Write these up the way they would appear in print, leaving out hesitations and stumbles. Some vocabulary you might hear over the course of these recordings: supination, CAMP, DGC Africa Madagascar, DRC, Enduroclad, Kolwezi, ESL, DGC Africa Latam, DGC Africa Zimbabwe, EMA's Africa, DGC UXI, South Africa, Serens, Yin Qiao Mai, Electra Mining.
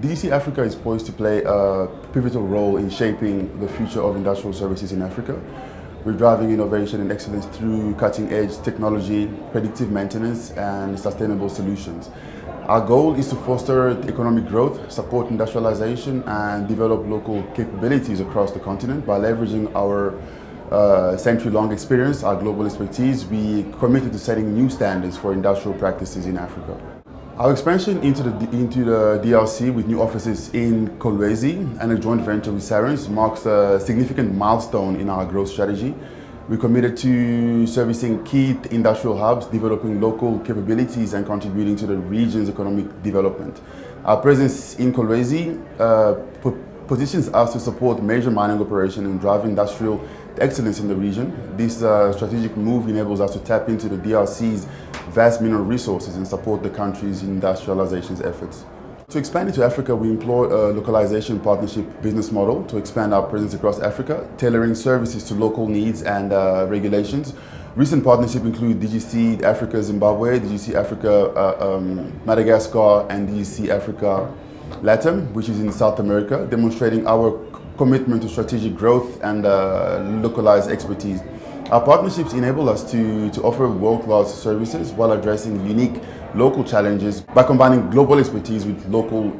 DGC Africa is poised to play a pivotal role in shaping the future of industrial services in Africa. We're driving innovation and excellence through cutting-edge technology, predictive maintenance, and sustainable solutions. Our goal is to foster economic growth, support industrialization, and develop local capabilities across the continent by leveraging our century-long experience, our global expertise. We committed to setting new standards for industrial practices in Africa. Our expansion into the DRC with new offices in Kolwezi and a joint venture with Serens marks a significant milestone in our growth strategy. We're committed to servicing key industrial hubs, developing local capabilities, and contributing to the region's economic development. Our presence in Kolwezi positions us to support major mining operations and drive industrial excellence in the region. This strategic move enables us to tap into the DRC's vast mineral resources and support the country's industrialization efforts. To expand into Africa, we employ a localization partnership business model to expand our presence across Africa, tailoring services to local needs and regulations. Recent partnerships include DGC Africa Zimbabwe, DGC Africa Madagascar, and DGC Africa Latam, which is in South America, demonstrating our commitment to strategic growth and localized expertise. Our partnerships enable us to offer world-class services while addressing unique local challenges. By combining global expertise with local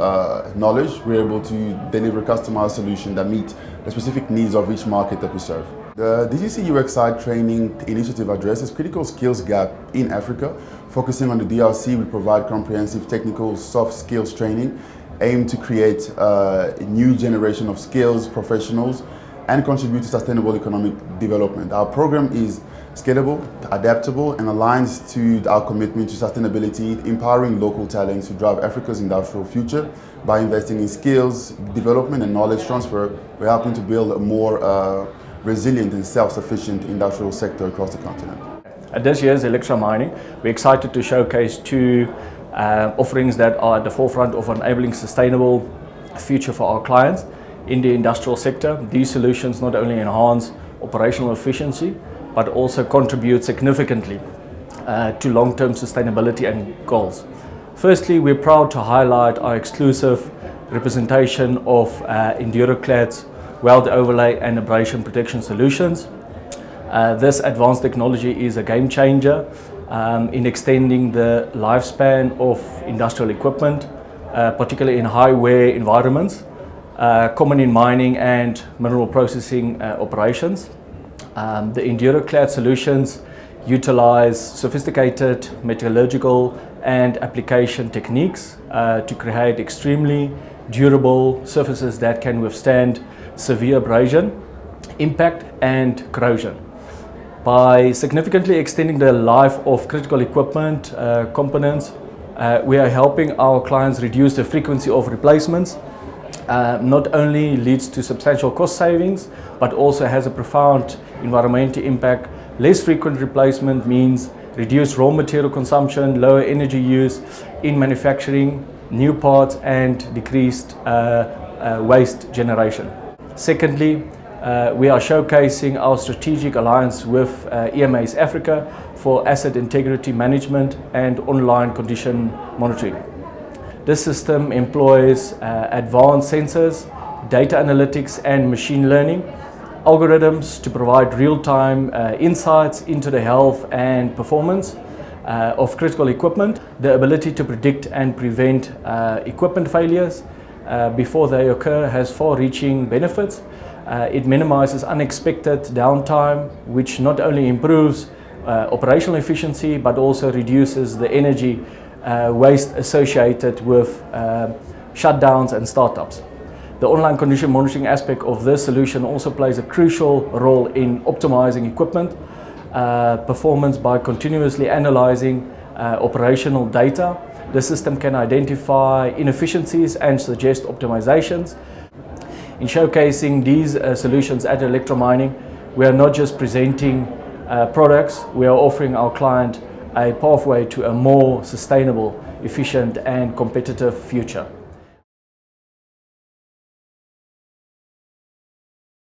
knowledge, we're able to deliver customized solutions that meet the specific needs of each market that we serve. The DGC UXI training initiative addresses critical skills gap in Africa. Focusing on the DRC, we provide comprehensive technical soft skills training aimed to create a new generation of skills professionals and contribute to sustainable economic development. Our program is scalable, adaptable, and aligns to our commitment to sustainability, empowering local talents to drive Africa's industrial future. By investing in skills development and knowledge transfer, we're helping to build a more resilient and self-sufficient industrial sector across the continent. At this year's Electra Mining, we're excited to showcase two offerings that are at the forefront of enabling sustainable future for our clients. In the industrial sector, these solutions not only enhance operational efficiency, but also contribute significantly to long-term sustainability and goals. Firstly, we're proud to highlight our exclusive representation of Enduroclad's weld overlay and abrasion protection solutions. This advanced technology is a game changer in extending the lifespan of industrial equipment, particularly in high wear environments, common in mining and mineral processing operations. The Enduroclad solutions utilize sophisticated metallurgical and application techniques to create extremely durable surfaces that can withstand severe abrasion, impact, and corrosion. By significantly extending the life of critical equipment components, we are helping our clients reduce the frequency of replacements. Not only leads to substantial cost savings, but also has a profound environmental impact. Less frequent replacement means reduced raw material consumption, lower energy use in manufacturing new parts, and decreased waste generation. Secondly, we are showcasing our strategic alliance with EMA's Africa for asset integrity management and online condition monitoring. This system employs advanced sensors, data analytics, and machine learning algorithms to provide real-time insights into the health and performance of critical equipment, the ability to predict and prevent equipment failures before they occur has far-reaching benefits. It minimizes unexpected downtime, which not only improves operational efficiency, but also reduces the energy waste associated with shutdowns and startups. The online condition monitoring aspect of this solution also plays a crucial role in optimizing equipment performance by continuously analyzing operational data. The system can identify inefficiencies and suggest optimizations. In showcasing these solutions at Electra Mining, we are not just presenting products, we are offering our client a pathway to a more sustainable, efficient, and competitive future.